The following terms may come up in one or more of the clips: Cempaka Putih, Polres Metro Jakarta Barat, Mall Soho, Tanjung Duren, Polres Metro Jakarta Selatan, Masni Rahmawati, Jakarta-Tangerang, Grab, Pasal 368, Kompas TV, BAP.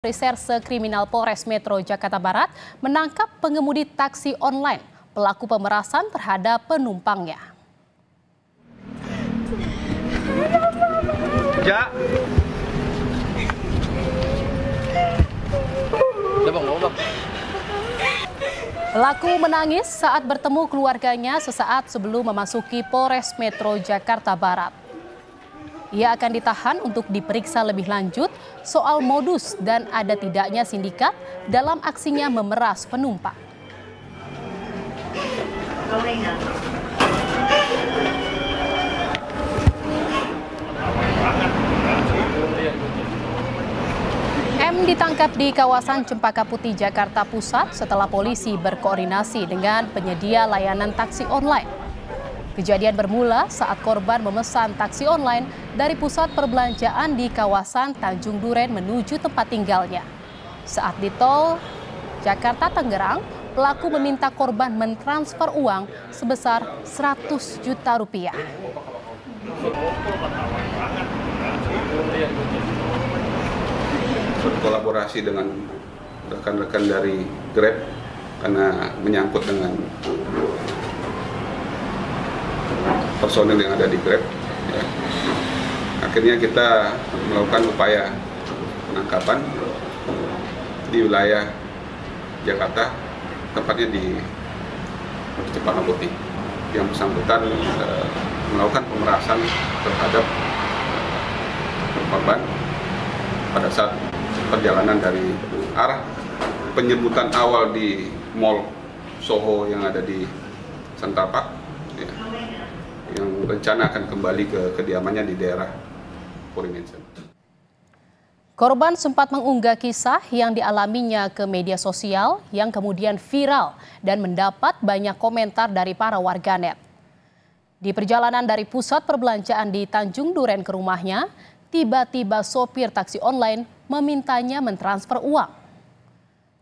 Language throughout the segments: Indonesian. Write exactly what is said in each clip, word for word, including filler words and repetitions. Reserse Kriminal Polres Metro Jakarta Barat menangkap pengemudi taksi online pelaku pemerasan terhadap penumpangnya. Ja. Pelaku menangis saat bertemu keluarganya sesaat sebelum memasuki Polres Metro Jakarta Barat. Ia akan ditahan untuk diperiksa lebih lanjut soal modus dan ada tidaknya sindikat dalam aksinya memeras penumpang. M ditangkap di kawasan Cempaka Putih, Jakarta Pusat setelah polisi berkoordinasi dengan penyedia layanan taksi online. Kejadian bermula saat korban memesan taksi online dari pusat perbelanjaan di kawasan Tanjung Duren menuju tempat tinggalnya. Saat di tol Jakarta-Tangerang, pelaku meminta korban mentransfer uang sebesar seratus juta rupiah. Berkolaborasi dengan rekan-rekan dari Grab karena menyangkut dengan personil yang ada di Grab, ya. Akhirnya kita melakukan upaya penangkapan di wilayah Jakarta, tepatnya di Cempaka Putih. Yang bersangkutan e, melakukan pemerasan terhadap korban pada saat perjalanan dari arah penjemputan awal di Mall Soho yang ada di Sentapak, ya, yang rencana akan kembali ke kediamannya di daerah Polres. Korban sempat mengunggah kisah yang dialaminya ke media sosial yang kemudian viral dan mendapat banyak komentar dari para warganet. Di perjalanan dari pusat perbelanjaan di Tanjung Duren ke rumahnya, tiba-tiba sopir taksi online memintanya mentransfer uang.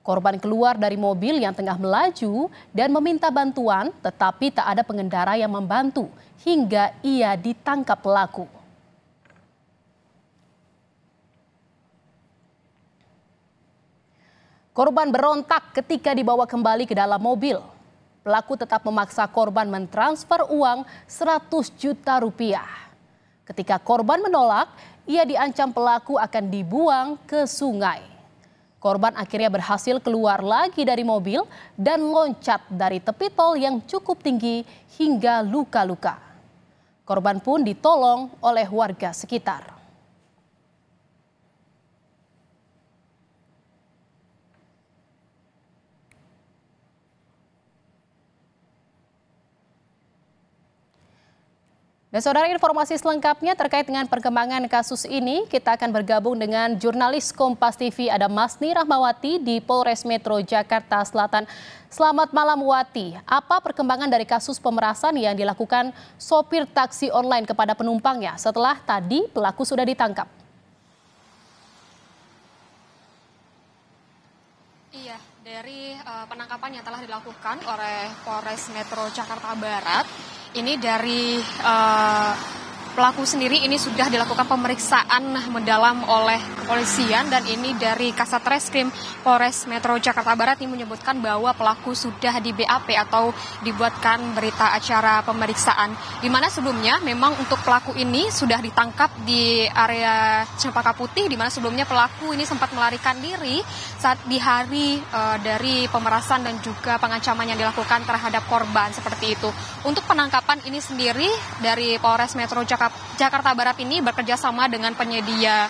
Korban keluar dari mobil yang tengah melaju dan meminta bantuan, tetapi tak ada pengendara yang membantu hingga ia ditangkap pelaku. Korban berontak ketika dibawa kembali ke dalam mobil. Pelaku tetap memaksa korban mentransfer uang seratus juta rupiah. Ketika korban menolak, ia diancam pelaku akan dibuang ke sungai. Korban akhirnya berhasil keluar lagi dari mobil dan loncat dari tepi tol yang cukup tinggi hingga luka-luka. Korban pun ditolong oleh warga sekitar. Dan saudara, informasi selengkapnya terkait dengan perkembangan kasus ini, kita akan bergabung dengan jurnalis Kompas T V, ada Masni Rahmawati di Polres Metro Jakarta Selatan. Selamat malam, Wati. Apa perkembangan dari kasus pemerasan yang dilakukan sopir taksi online kepada penumpangnya setelah tadi pelaku sudah ditangkap? Iya, dari uh, penangkapan yang telah dilakukan oleh Polres Metro Jakarta Barat, ini dari uh, pelaku sendiri ini sudah dilakukan pemeriksaan mendalam oleh kepolisian, dan ini dari Kasat Reskrim Polres Metro Jakarta Barat ini menyebutkan bahwa pelaku sudah di B A P atau dibuatkan berita acara pemeriksaan. Di mana sebelumnya memang untuk pelaku ini sudah ditangkap di area Cempaka Putih, di mana sebelumnya pelaku ini sempat melarikan diri saat di hari uh, dari pemerasan dan juga pengancaman yang dilakukan terhadap korban seperti itu. Untuk penangkapan Penangkapan ini sendiri dari Polres Metro Jakarta Barat ini bekerjasama dengan penyedia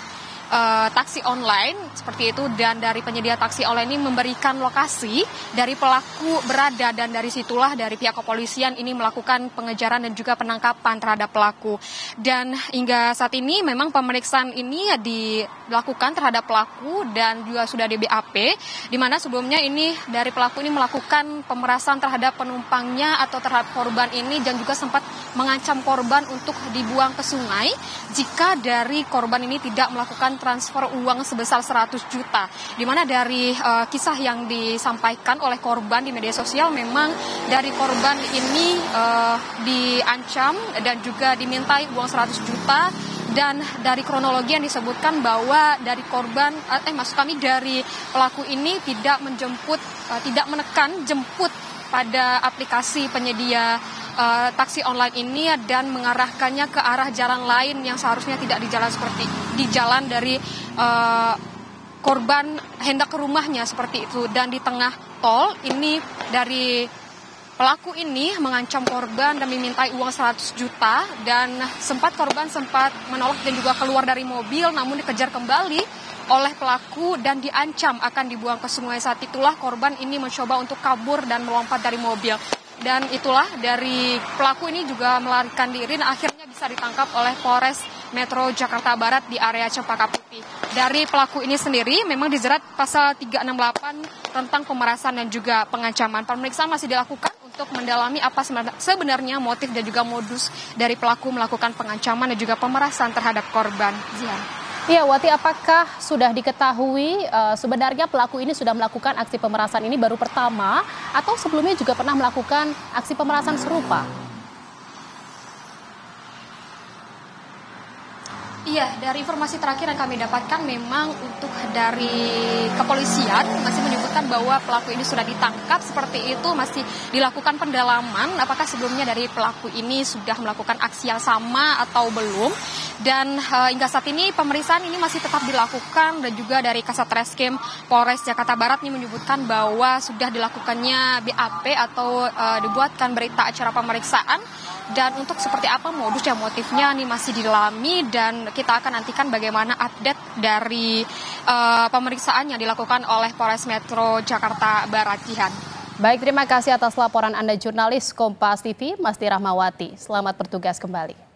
uh, taksi online seperti itu, dan dari penyedia taksi online ini memberikan lokasi dari pelaku berada, dan dari situlah dari pihak kepolisian ini melakukan pengejaran dan juga penangkapan terhadap pelaku. Dan hingga saat ini memang pemeriksaan ini dilakukan terhadap pelaku dan juga sudah di B A P, di mana sebelumnya ini dari pelaku ini melakukan pemerasan terhadap penumpangnya atau terhadap korban ini, dan juga sempat mengancam korban untuk dibuang ke sungai jika dari korban ini tidak melakukan transfer uang sebesar seratus juta. Di mana dari uh, kisah yang disampaikan oleh korban di media sosial, memang dari korban ini uh, diancam dan juga dimintai uang seratus juta Dan dari kronologi yang disebutkan bahwa dari korban, eh maksud kami dari pelaku ini tidak menjemput, eh, tidak menekan jemput pada aplikasi penyedia uh, taksi online ini dan mengarahkannya ke arah jalan lain yang seharusnya tidak di jalan seperti di jalan dari uh, korban hendak ke rumahnya seperti itu. Dan di tengah tol ini dari pelaku ini mengancam korban dan memintai uang seratus juta, dan sempat korban sempat menolak dan juga keluar dari mobil, namun dikejar kembali oleh pelaku dan diancam akan dibuang ke sungai. Saat itulah korban ini mencoba untuk kabur dan melompat dari mobil. Dan itulah dari pelaku ini juga melarikan diri, nah akhirnya bisa ditangkap oleh Polres Metro Jakarta Barat di area Cempaka Putih. Dari pelaku ini sendiri memang dijerat Pasal tiga enam delapan tentang pemerasan dan juga pengancaman. Pemeriksaan masih dilakukan untuk mendalami apa sebenarnya motif dan juga modus dari pelaku melakukan pengancaman dan juga pemerasan terhadap korban. Zian. Iya Wati, apakah sudah diketahui uh, sebenarnya pelaku ini sudah melakukan aksi pemerasan ini baru pertama atau sebelumnya juga pernah melakukan aksi pemerasan serupa? Iya, dari informasi terakhir yang kami dapatkan memang untuk dari kepolisian masih menyebutkan bahwa pelaku ini sudah ditangkap seperti itu, masih dilakukan pendalaman apakah sebelumnya dari pelaku ini sudah melakukan aksi yang sama atau belum. Dan uh, hingga saat ini pemeriksaan ini masih tetap dilakukan, dan juga dari Kasat Reskrim Polres Jakarta Barat ini menyebutkan bahwa sudah dilakukannya B A P atau uh, dibuatkan berita acara pemeriksaan, dan untuk seperti apa modus dan motifnya ini masih didalami, dan kita akan nantikan bagaimana update dari uh, pemeriksaan yang dilakukan oleh Polres Metro Jakarta Barat. Jihan. Baik, terima kasih atas laporan Anda jurnalis Kompas T V Masni Rahmawati. Selamat bertugas kembali.